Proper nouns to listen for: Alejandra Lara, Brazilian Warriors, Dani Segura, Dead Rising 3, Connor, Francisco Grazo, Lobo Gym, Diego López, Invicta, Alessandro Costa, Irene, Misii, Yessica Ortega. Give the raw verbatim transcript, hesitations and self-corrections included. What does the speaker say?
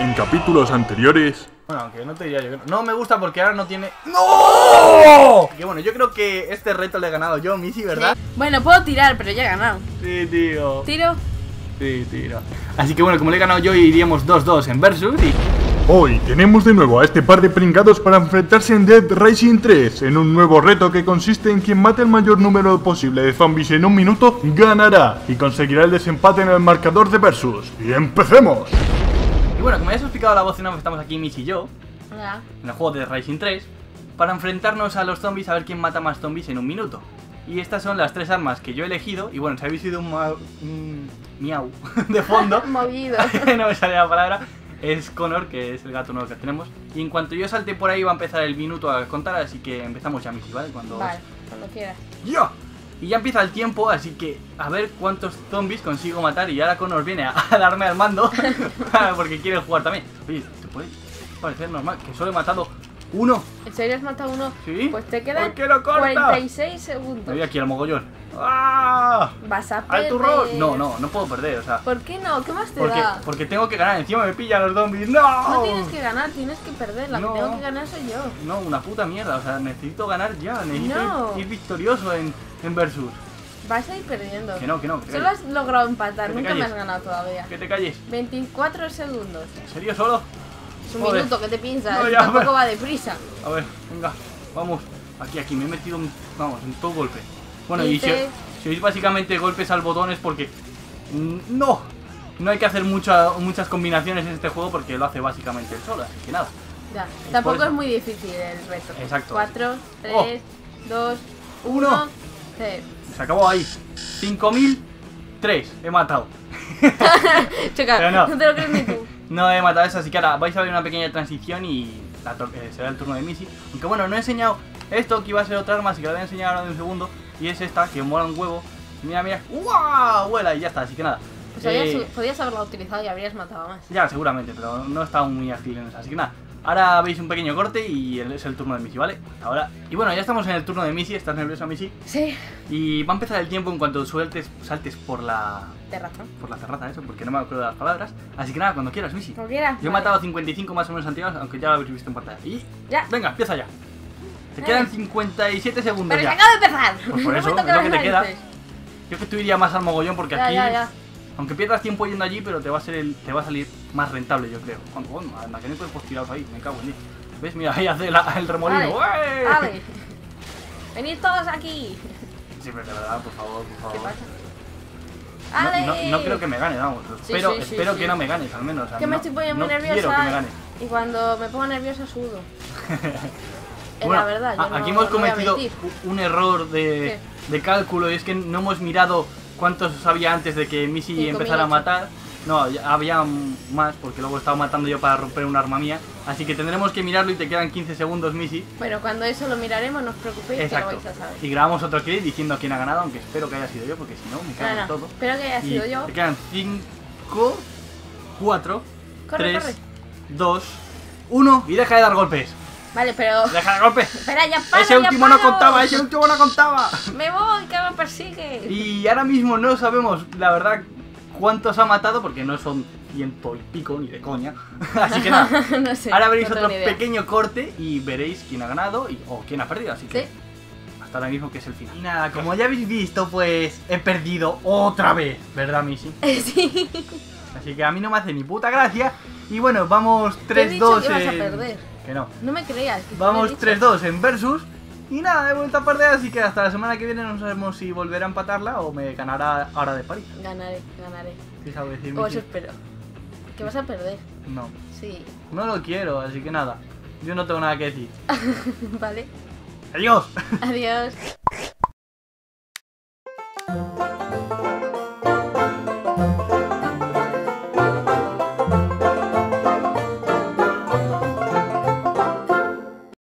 en capítulos anteriores. Bueno, aunque no te diría yo que no. No me gusta porque ahora no tiene... ¡No! Que bueno, yo creo que este reto le he ganado yo, Misii, ¿verdad? Sí. Bueno, puedo tirar, pero ya he ganado. Sí, tío. ¿Tiro? Sí, tiro. Así que bueno, como le he ganado yo, iríamos dos dos en Versus y... Hoy tenemos de nuevo a este par de pringados para enfrentarse en Dead Rising tres, en un nuevo reto que consiste en quien mate el mayor número posible de zombies en un minuto, ganará y conseguirá el desempate en el marcador de Versus. ¡Y empecemos! Y bueno, como ya os he explicado la bocina, estamos aquí Misii y yo, hola, en el juego de Dead Rising tres, para enfrentarnos a los zombies a ver quién mata más zombies en un minuto. Y estas son las tres armas que yo he elegido, y bueno, si habéis sido un, un miau de fondo, movido, no me sale la palabra. Es Connor, que es el gato nuevo que tenemos. Y en cuanto yo salte por ahí va a empezar el minuto a contar. Así que empezamos ya, Misii, ¿vale? Cuando, vale, cuando quieras. ¡Yo! Y ya empieza el tiempo, así que a ver cuántos zombies consigo matar. Y ahora Connor viene a, a darme al mando porque quiere jugar también. Oye, ¿te puede parecer normal que solo he matado uno? ¿En serio has matado uno? Sí. Pues te quedan cuarenta y seis segundos. Me voy aquí al mogollón. ¡Ah! ¿Vas a perder? ¡Al turrón! No, no, no puedo perder, o sea... ¿Por qué no? ¿Qué más te porque, da? Porque tengo que ganar, encima me pillan los zombies. ¡No! No tienes que ganar, tienes que perder, la no, que tengo que ganar soy yo. No, una puta mierda, o sea, necesito ganar ya, necesito no. ir, ir victorioso en, en Versus. Vas a ir perdiendo. Que no, que no. Que solo calles. Has logrado empatar, nunca calles. me has ganado todavía. Que te calles. veinticuatro segundos. ¿En serio solo? Es un Joder. minuto, ¿qué te piensas? No, ya, Tampoco va deprisa. A ver, venga, vamos. Aquí, aquí, me he metido un, vamos, en todo golpe. Bueno, y, y te... si, si oís básicamente golpes al botón es porque no, no hay que hacer mucha, muchas combinaciones en este juego porque lo hace básicamente él solo, así que nada. Ya, es tampoco es muy difícil el reto. Exacto. cuatro, tres, dos, uno, cero. Se acabó ahí. cinco mil tres he matado. Checa, no. no te lo crees ni tú. No he matado eso, así que ahora vais a ver una pequeña transición y la eh, será el turno de Misii. Aunque bueno, no he enseñado esto, que iba a ser otra arma, así que la voy a enseñar ahora en un segundo. Y es esta, que mola un huevo. Mira, mira, ¡guau! Vuela y ya está, así que nada. Pues eh, podías haberla utilizado y habrías matado más. Ya, seguramente, pero no está muy ágil en eso, así que nada. Ahora veis un pequeño corte y es el turno de Misii, ¿vale? Ahora. Y bueno, ya estamos en el turno de Misii. ¿Estás nerviosa, Misii? Sí. Y va a empezar el tiempo en cuanto sueltes, saltes por la... terraza. Por la terraza, eso, porque no me acuerdo de las palabras. Así que nada, cuando quieras, Misii. Cuando quieras. Yo he vale. matado cincuenta y cinco más o menos antiguos, aunque ya lo habéis visto en pantalla. Y... ya. Venga, empieza ya. Te quedan cincuenta y siete segundos. Pero ya. Pero se acaba de empezar. Pues por no eso, es lo que te queda. Yo que tú irías más al mogollón porque ya, aquí... ya, ya. Aunque pierdas tiempo yendo allí, pero te va a, ser el, te va a salir más rentable, yo creo. Cuando, bueno, anda, que no hay cuerpos tirados ahí, me cago en diez. ¿Ves? Mira, ahí hace la, el remolino. Vale. Vale. Venid todos aquí. Sí, pero de verdad, por favor, por favor. ¿Qué pasa? No, no, no creo que me gane, vamos. Sí, espero sí, sí, espero sí. que no me ganes, al menos. O sea, que no, me estoy poniendo muy no nerviosa. Que me ganes. Y cuando me pongo nerviosa, sudo. Bueno, la verdad, yo aquí no, hemos cometido un error de, de cálculo y es que no hemos mirado cuántos había antes de que Misii empezara a matar. No, había más porque luego estaba matando yo para romper una arma mía. Así que tendremos que mirarlo y te quedan quince segundos, Misii. Bueno, cuando eso lo miraremos, no os preocupéis. Exacto. Que lo vais a saber. Y grabamos otro clip diciendo quién ha ganado, aunque espero que haya sido yo porque si no, me cago no, no. todo. Espero que haya sido y yo. Te quedan cinco, cuatro, tres, dos, uno y deja de dar golpes. Vale, pero... ¡deja de golpe! Espera, ya paro, ¡Ese ya último paro. no contaba! ¡Ese último no contaba! ¡Me voy, que me persigue! Y ahora mismo no sabemos, la verdad, cuántos ha matado, porque no son ciento y pico, ni de coña. Así que nada, no sé, ahora veréis no otro pequeño corte y veréis quién ha ganado y, o quién ha perdido, así que... ¿sí? Hasta ahora mismo que es el final. Y nada, como ya habéis visto, pues he perdido otra vez, ¿verdad, Misii? Sí. Así que a mí no me hace ni puta gracia. Y bueno, vamos tres dos en... que no. No me creas. Que vamos tres dos en Versus. Y nada, he vuelto a perder, así que hasta la semana que viene no sabemos si volverá a empatarla o me ganará ahora de París. Ganaré, ganaré. ¿Qué sabes decirme? Os espero. ¿Que vas a perder? No. Sí. No lo quiero, así que nada. Yo no tengo nada que decir. Vale. Adiós. Adiós.